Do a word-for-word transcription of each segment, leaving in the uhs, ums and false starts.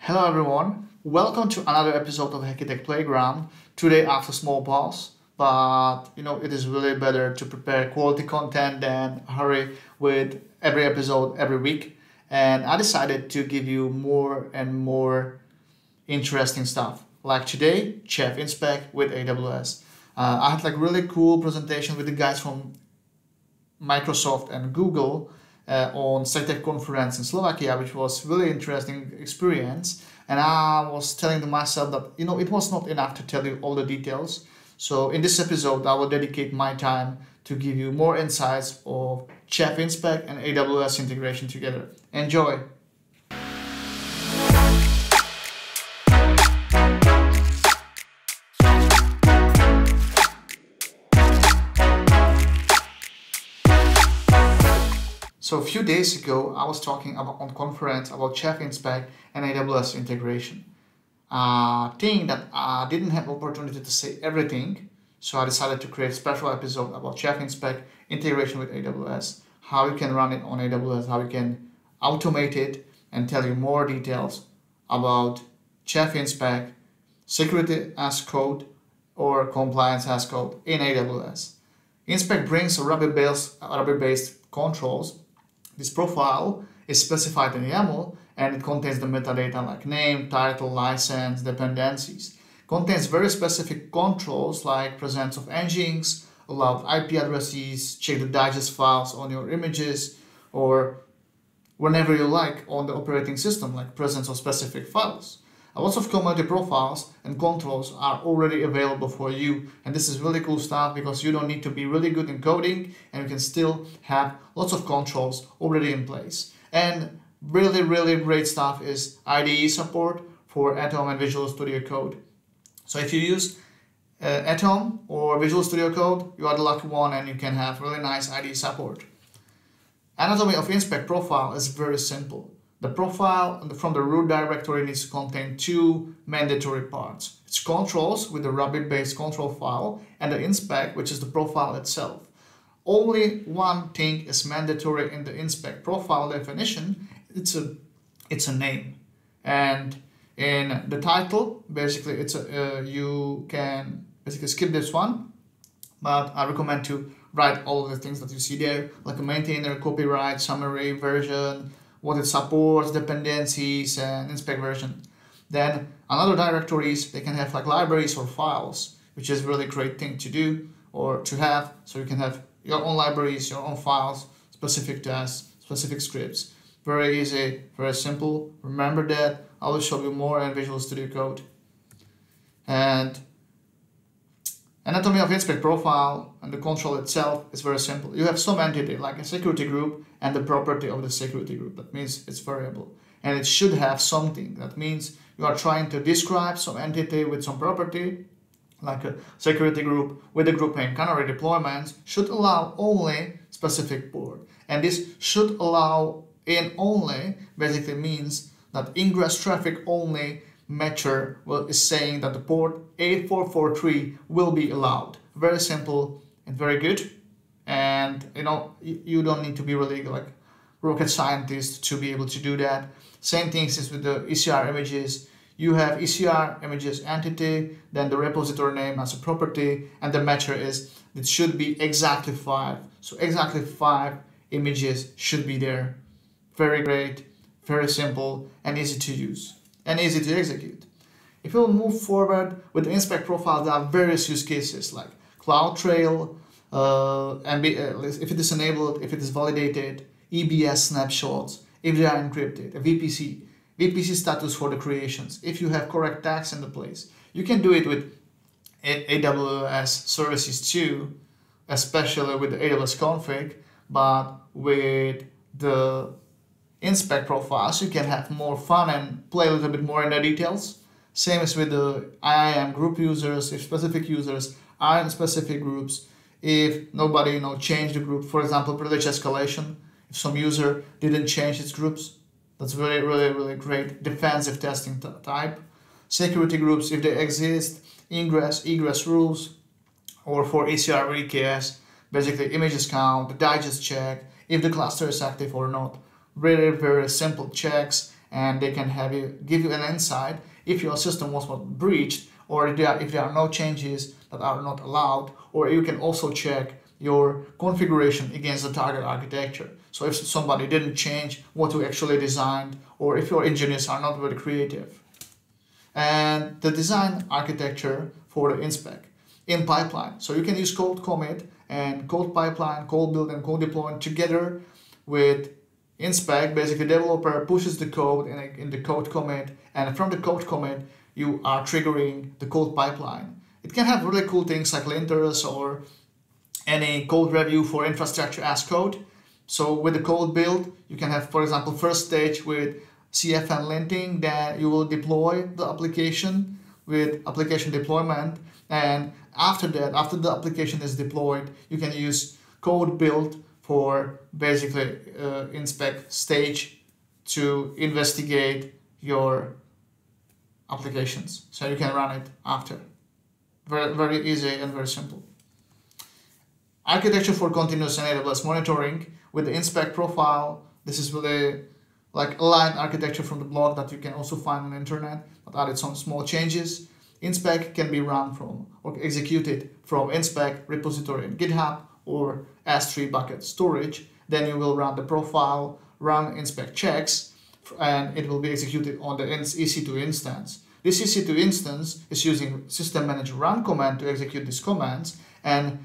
Hello everyone, welcome to another episode of Hackytech Playground. Today after small pause, but you know it is really better to prepare quality content than hurry with every episode every week. And I decided to give you more and more interesting stuff. Like today, Chef InSpec with A W S. Uh, I had like really cool presentation with the guys from Microsoft and Google. Uh, on Citec conference in Slovakia, which was really interesting experience. And I was telling to myself that, you know, it was not enough to tell you all the details. So in this episode, I will dedicate my time to give you more insights of Chef InSpec and A W S integration together. Enjoy. So a few days ago, I was talking about, on conference about Chef InSpec and A W S integration. I think that I didn't have opportunity to say everything, so I decided to create a special episode about Chef InSpec integration with A W S, how you can run it on A W S, how you can automate it, and tell you more details about Chef InSpec, security as code, or compliance as code in A W S. InSpec brings Ruby-based, Ruby-based controls. This profile is specified in YAML and it contains the metadata like name, title, license, dependencies. Contains very specific controls like presence of engines, allowed I P addresses, check the digest files on your images, or whenever you like on the operating system, like presence of specific files. A lot of community profiles and controls are already available for you, and this is really cool stuff because you don't need to be really good in coding and you can still have lots of controls already in place. And really, really great stuff is I D E support for Atom and Visual Studio Code. So if you use uh, Atom or Visual Studio Code, you are the lucky one and you can have really nice I D E support. Anatomy of InSpec profile is very simple. The profile from the root directory needs to contain two mandatory parts. It's controls with the Ruby-based control file and the InSpec, which is the profile itself. Only one thing is mandatory in the InSpec profile definition. It's a, it's a name. And in the title, basically, it's a, uh, you can basically skip this one, but I recommend to write all of the things that you see there, like a maintainer, copyright, summary, version, what it supports, dependencies, and InSpec version. Then another directories, they can have like libraries or files, which is really great thing to do or to have. So you can have your own libraries, your own files, specific tasks, specific scripts. Very easy, very simple. Remember that. I will show you more in Visual Studio Code. And anatomy of InSpec profile and the control itself is very simple. You have some entity like a security group and the property of the security group. That means it's variable. And it should have something. That means you are trying to describe some entity with some property, like a security group with a group name. Canary deployments should allow only specific port. And this should allow in only basically means that ingress traffic only matcher will, is saying that the port eight four four three will be allowed. Very simple and very good. And you know, you don't need to be really like rocket scientist to be able to do that. Same thing is with the E C R images. You have E C R images entity, then the repository name as a property, and the matcher is it should be exactly five. So exactly five images should be there. Very great, very simple and easy to use. And easy to execute. If you move forward with the InSpec profile, there are various use cases like CloudTrail, uh, if it is enabled, if it is validated, E B S snapshots, if they are encrypted, a V P C, V P C status for the creations, if you have correct tags in the place. You can do it with A W S services too, especially with the A W S config, but with the InSpec profiles, you can have more fun and play a little bit more in the details. Same as with the I A M group users, if specific users are in specific groups, if nobody, you know, changed the group, for example, privilege escalation, if some user didn't change its groups, that's really, really, really great defensive testing type. Security groups, if they exist, ingress, egress rules, or for E C R or E K S, basically images count, the digest check, if the cluster is active or not. Very, very simple checks and they can have you give you an insight if your system was not breached, or if there are, if there are no changes that are not allowed, or you can also check your configuration against the target architecture. So if somebody didn't change what you actually designed, or if your engineers are not very creative. And the design architecture for the InSpec in pipeline. So you can use Code Commit and Code Pipeline, Code Build and Code Deployment together with InSpec. Basically, developer pushes the code in, a, in the Code Commit, and from the Code Commit, you are triggering the Code Pipeline. It can have really cool things like linters or any code review for infrastructure as code. So with the Code Build, you can have, for example, first stage with C F N linting, then you will deploy the application with application deployment. And after that, after the application is deployed, you can use Code Build for basically uh, InSpec stage to investigate your applications. So you can run it after. Very, very easy and very simple. Architecture for continuous and A W S monitoring with the InSpec profile. This is really like aligned architecture from the blog that you can also find on the internet, but added some small changes. InSpec can be run from or executed from InSpec repository in GitHub or S three bucket storage. Then you will run the profile, run InSpec checks, and it will be executed on the E C two instance. This E C two instance is using System Manager run command to execute these commands, and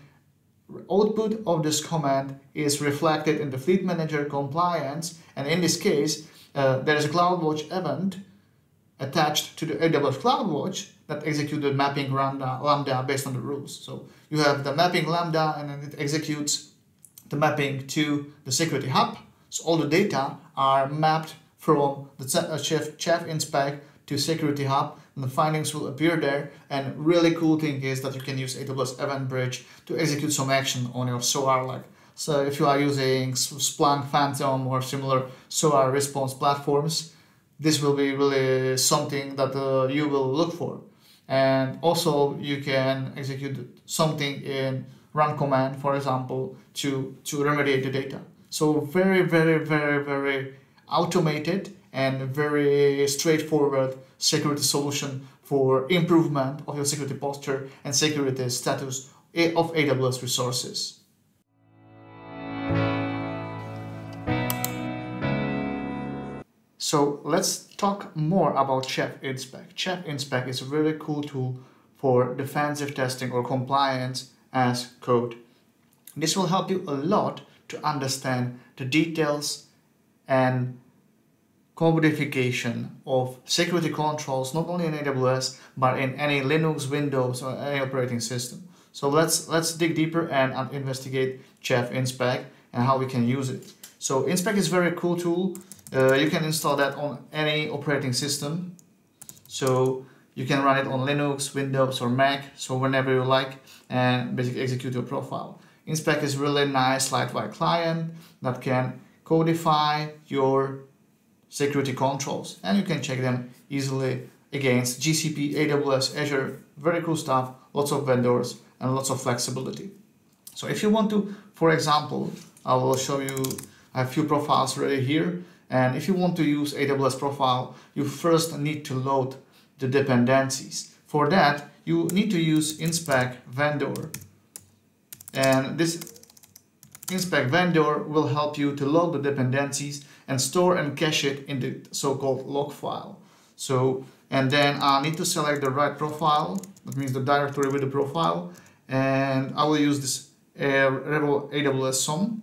output of this command is reflected in the Fleet Manager compliance, and in this case, uh, there is a CloudWatch event attached to the A W S CloudWatch that executed mapping lambda, lambda based on the rules. So you have the mapping lambda, and then it executes the mapping to the Security Hub. So all the data are mapped from the Chef, Chef InSpec to Security Hub, and the findings will appear there. And really cool thing is that you can use A W S Event Bridge to execute some action on your SOAR. Like, so if you are using Splunk, Phantom, or similar SOAR response platforms, this will be really something that uh, you will look for. And also you can execute something in run command, for example, to, to remediate the data. So very, very, very, very automated and very straightforward security solution for improvement of your security posture and security status of A W S resources. So let's talk more about Chef InSpec. Chef InSpec is a really cool tool for defensive testing or compliance as code. This will help you a lot to understand the details and codification of security controls, not only in A W S, but in any Linux, Windows, or any operating system. So let's let's dig deeper and investigate Chef InSpec and how we can use it. So InSpec is a very cool tool. Uh, you can install that on any operating system. So you can run it on Linux, Windows, or Mac, so whenever you like, and basically execute your profile. InSpec is really nice lightweight client that can codify your security controls, and you can check them easily against G C P, A W S, Azure. Very cool stuff, lots of vendors and lots of flexibility. So if you want to, for example, I will show you a few profiles already here. And if you want to use A W S profile, you first need to load the dependencies. For that, you need to use InSpec vendor. And this InSpec vendor will help you to load the dependencies and store and cache it in the so-called log file. So, and then I need to select the right profile, that means the directory with the profile, and I will use this uh, A W S sum.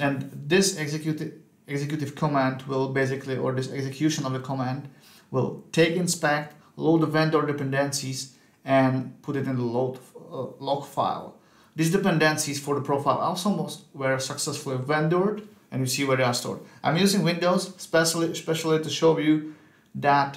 And this executive, executive command will basically, or this execution of the command, will take InSpec, load the vendor dependencies, and put it in the load, uh, log file. These dependencies for the profile also were successfully vendored, and you see where they are stored. I'm using Windows, especially, especially to show you that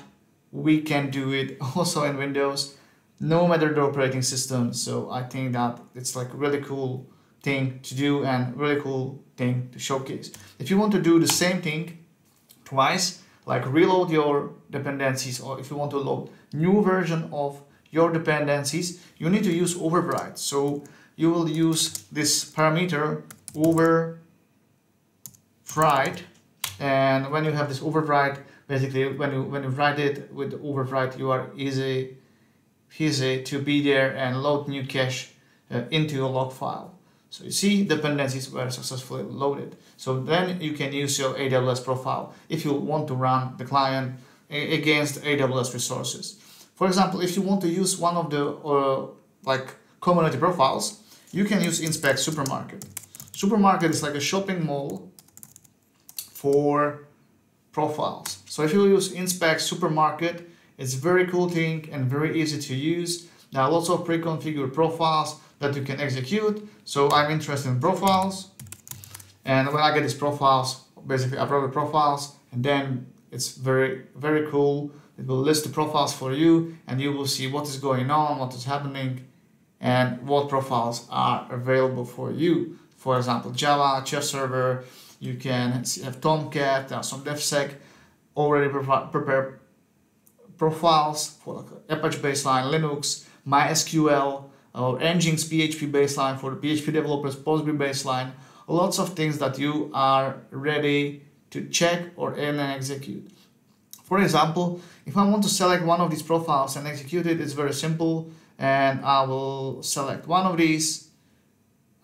we can do it also in Windows, no matter the operating system. So I think that it's like a really cool thing to do and really cool thing to showcase. If you want to do the same thing twice, like reload your dependencies, or if you want to load new version of your dependencies, you need to use override. So you will use this parameter over Right, And when you have this overwrite, basically when you when you write it with the overwrite, you are easy easy to be there and load new cache uh, into your log file. So you see dependencies were successfully loaded. So then you can use your A W S profile if you want to run the client against A W S resources. For example, if you want to use one of the uh, like community profiles, you can use InSpec Supermarket. Supermarket is like a shopping mall for profiles. So if you use InSpec Supermarket, it's a very cool thing and very easy to use. There are lots of pre-configured profiles that you can execute. So I'm interested in profiles, and when I get these profiles, basically I upload the profiles, and then it's very, very cool. It will list the profiles for you, and you will see what is going on, what is happening, and what profiles are available for you. For example, Java, Chef Server, you can have Tomcat, there are some DevSec already prepared profiles for like Apache baseline, Linux, MySQL, or Engines P H P baseline for the P H P developers, Postgre baseline, lots of things that you are ready to check or and execute. For example, if I want to select one of these profiles and execute it, it's very simple. And I will select one of these.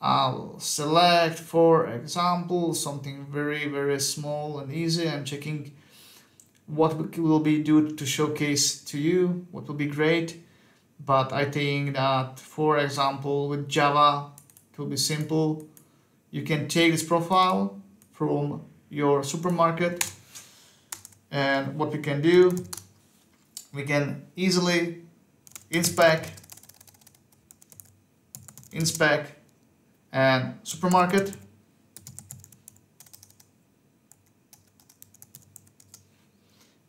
I will select, for example, something very, very small and easy. I'm checking what will be due to showcase to you, what will be great. But I think that, for example, with Java, it will be simple. You can take this profile from your supermarket. And what we can do, we can easily inspect, inspect, and supermarket.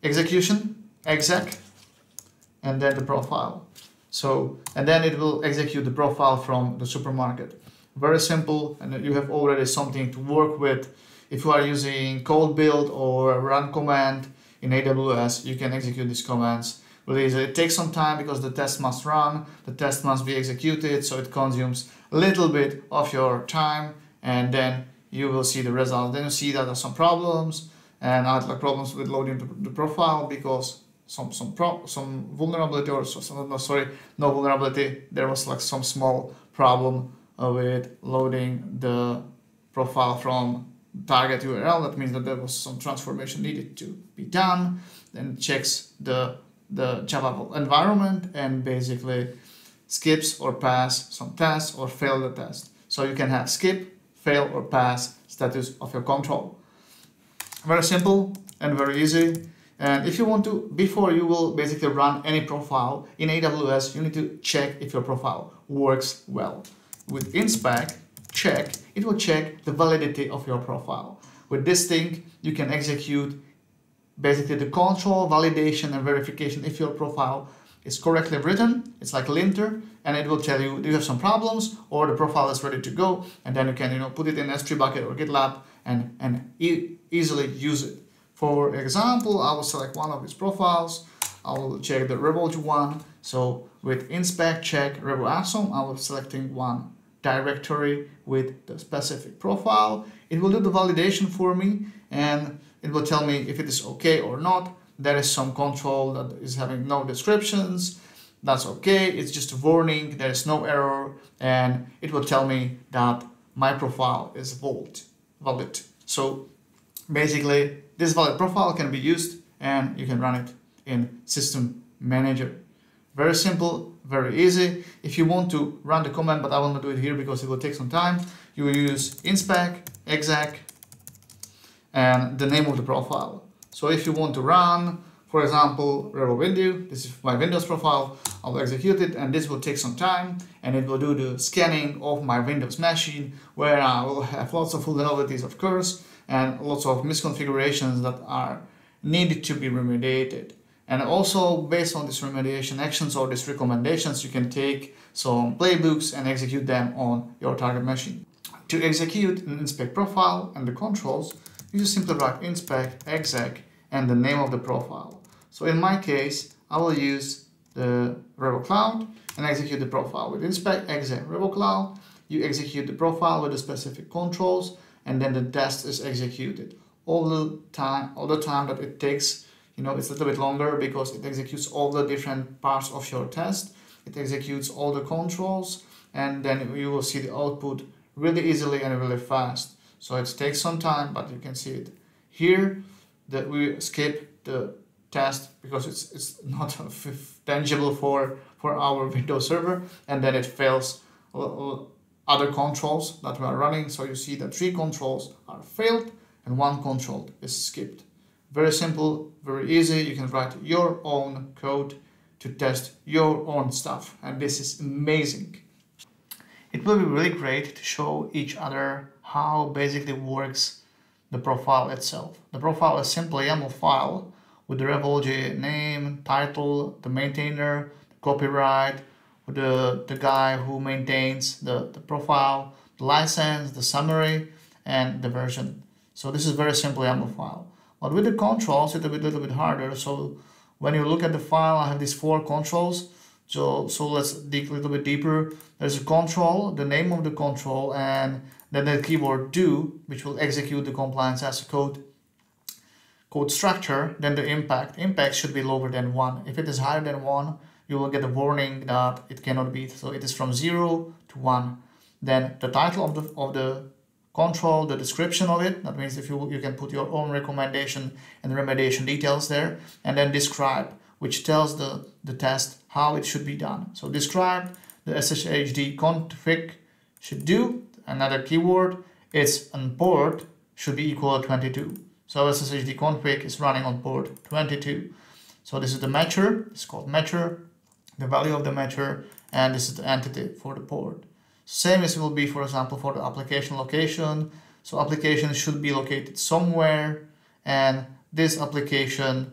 Execution, exec, and then the profile. So, and then it will execute the profile from the supermarket. Very simple, and you have already something to work with. If you are using Code Build or run command in A W S, you can execute these commands really easily. It takes some time because the test must run, the test must be executed, so it consumes a little bit of your time, and then you will see the result. Then you see that there are some problems, and I had like problems with loading the profile because some some pro some vulnerability or some, no sorry no vulnerability. There was like some small problem with loading the profile from target U R L. That means that there was some transformation needed to be done. Then checks the the Java environment and basically skips or pass some tests or fail the test. So you can have skip, fail, or pass status of your control. Very simple and very easy. And if you want to, before you will basically run any profile in A W S, you need to check if your profile works well. With InSpec check, it will check the validity of your profile. With this thing, you can execute basically the control, validation, and verification if your profile is correctly written. It's like linter, and it will tell you do you have some problems or the profile is ready to go, and then you can you know put it in S three bucket or GitLab and and e easily use it. For example, I will select one of these profiles. I will check the revolt one. So with InSpec check revo atom, I will selecting one directory with the specific profile. It will do the validation for me, and it will tell me if it is okay or not. There is some control that is having no descriptions. That's okay. It's just a warning. There is no error, and it will tell me that my profile is valid. Valid. So basically, this valid profile can be used, and you can run it in System Manager. Very simple, very easy. If you want to run the command, but I will not do it here because it will take some time, you will use inspec, exec, and the name of the profile. So if you want to run, for example, revo window, this is my Windows profile, I will execute it, and this will take some time, and it will do the scanning of my Windows machine, where I will have lots of vulnerabilities, of course, and lots of misconfigurations that are needed to be remediated. And also, based on these remediation actions or these recommendations, you can take some playbooks and execute them on your target machine. To execute an inspect profile and the controls, you just simply write inspect, exec, and the name of the profile. So in my case, I will use the revo cloud and execute the profile with inspect, exec, revo cloud. You execute the profile with the specific controls, and then the test is executed. all the time, all the time that it takes, you know, it's a little bit longer because it executes all the different parts of your test. It executes all the controls, and then you will see the output really easily and really fast. So it takes some time, but you can see it here that we skip the test because it's, it's not tangible for, for our Windows server, and then it fails other controls that we are running. So you see that three controls are failed and one control is skipped. Very simple, very easy. You can write your own code to test your own stuff, and this is amazing. It will be really great to show each other how basically works the profile itself. The profile is simply a YAML file with the repository name, title, the maintainer, the copyright, the, the guy who maintains the, the profile, the license, the summary, and the version. So this is very simple YAML file. But with the controls, it's a bit, little bit harder. So when you look at the file, I have these four controls. So, so let's dig a little bit deeper. There's a control, the name of the control, and then the keyword do, which will execute the compliance as a code, code structure, then the impact. Impact should be lower than one. If it is higher than one, you will get a warning that it cannot be. So it is from zero to one. Then the title of the, of the control, the description of it. That means if you, you can put your own recommendation and remediation details there. And then describe, which tells the, the test how it should be done. So describe, the S S H D config should do. Another keyword, it's on port should be equal to twenty-two. So S S H D config is running on port twenty-two. So this is the matcher, it's called matcher, the value of the matcher, and this is the entity for the port. Same as it will be, for example, for the application location. So application should be located somewhere, and this application,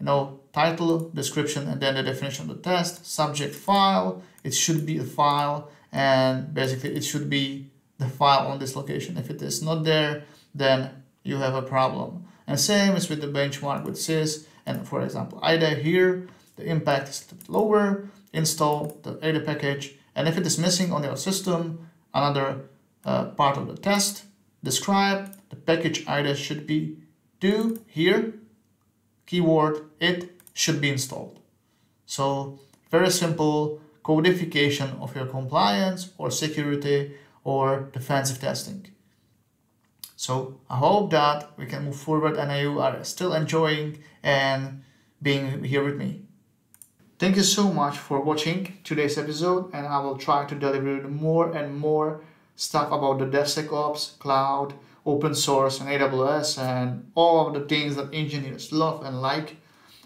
you know, title, description, and then the definition of the test, subject file, it should be a file, and basically it should be the file on this location. If it is not there, then you have a problem. And same as with the benchmark with sys, and for example, I D A here, the impact is a bit lower, install the I D A package, and if it is missing on your system, another uh, part of the test, describe, the package I D A should be do here, keyword, it should be installed. So very simple codification of your compliance or security or defensive testing. So I hope that we can move forward and you are still enjoying and being here with me. Thank you so much for watching today's episode, and I will try to deliver more and more stuff about the DevSecOps, cloud, open source, and A W S, and all of the things that engineers love and like.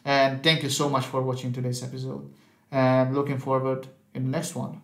And thank you so much for watching today's episode, and looking forward in the next one.